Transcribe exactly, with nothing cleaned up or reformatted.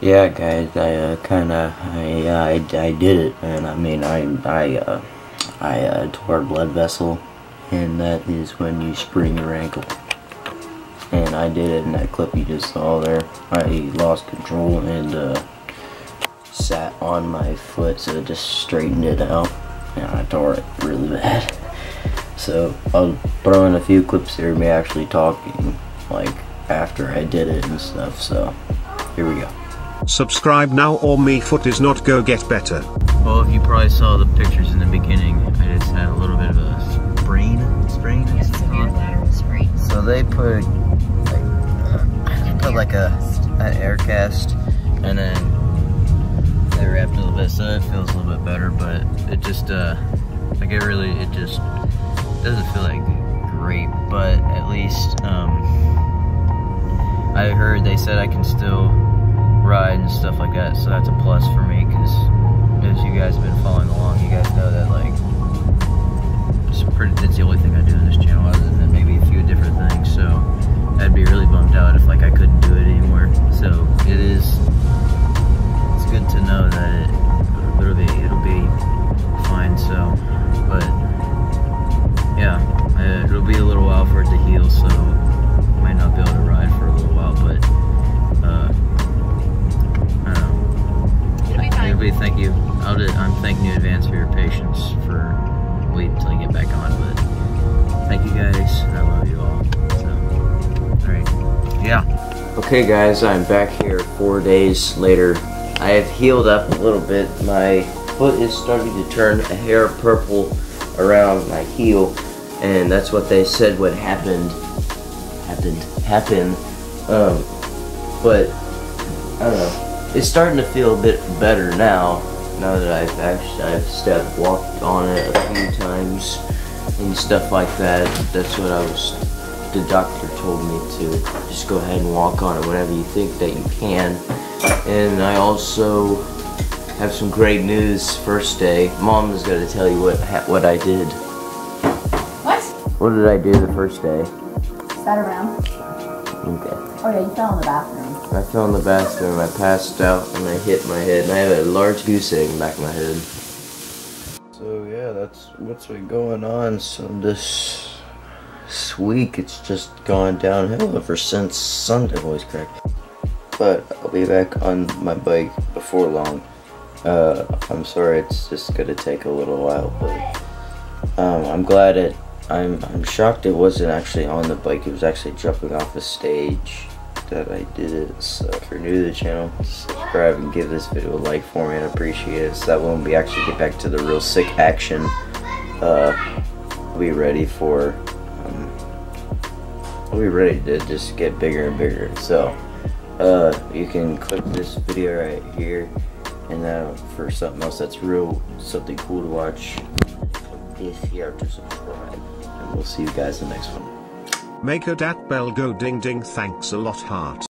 Yeah, guys, I uh, kind of, I, uh, I, I did it, man. I mean, I, I, uh, I uh, tore a blood vessel, and that is when you sprain your ankle. And I did it in that clip you just saw there. I lost control and uh, sat on my foot, so it just straightened it out, and I tore it really bad. So I'll throw in a few clips here of me actually talking, like, after I did it and stuff, so here we go. Subscribe now or me foot is not go get better. Well, if you probably saw the pictures in the beginning, I just had a little bit of a sprain. Sprain? Yes, severe lateral sprain. So they put like, uh, put like a, an air cast, and then they wrapped a little bit, so it feels a little bit better, but it just, uh, like it really, it just doesn't feel like great, but at least, um, I heard they said I can still ride and stuff like that, so that's a plus for me, because as you guys have been following along, you guys know that, like, it's, pretty, it's the only thing I do on this channel, other than maybe a few different things, so I'd be really bummed out if, like, I couldn't do it anymore, so it is, it's good to know that it, it'll, be, it'll be fine, so, but, yeah, it'll be a little while for it to heal, so I might not be able to ride for a little while, but, uh, thank you. I'll do, I'm thanking you in advance for your patience for waiting until you get back on, but thank you guys. I love you all. So, alright. Yeah. Okay, guys, I'm back here four days later. I have healed up a little bit. My foot is starting to turn a hair purple around my heel, and that's what they said what happened. Happened. Happened. Um, but, I don't know. It's starting to feel a bit better now, now that I've actually, I've stepped, walked on it a few times and stuff like that. That's what I was, the doctor told me to just go ahead and walk on it whenever you think that you can. And I also have some great news. First day, Mom is going to tell you what what I did. What? What did I do the first day? Sat around. Okay. Oh yeah, you fell in the bathroom. I fell in the bathroom, I passed out, and I hit my head, and I have a large goose egg in the back of my head. So yeah, that's what's been going on. So this, this week, it's just gone downhill ever since Sunday, voice crack. But I'll be back on my bike before long. Uh, I'm sorry, it's just gonna take a little while, but um, I'm glad it, I'm, I'm shocked it wasn't actually on the bike, it was actually jumping off a stage that I did it. So if you're new to the channel, subscribe and give this video a like for me, and appreciate it, so that when we actually get back to the real sick action, uh we'll be ready for um we'll be ready to just get bigger and bigger. So uh you can click this video right here, and then for something else that's real, something cool to watch, click this here to subscribe, and we'll see you guys in the next one. Make a dat bell go ding ding, thanks a lot heart.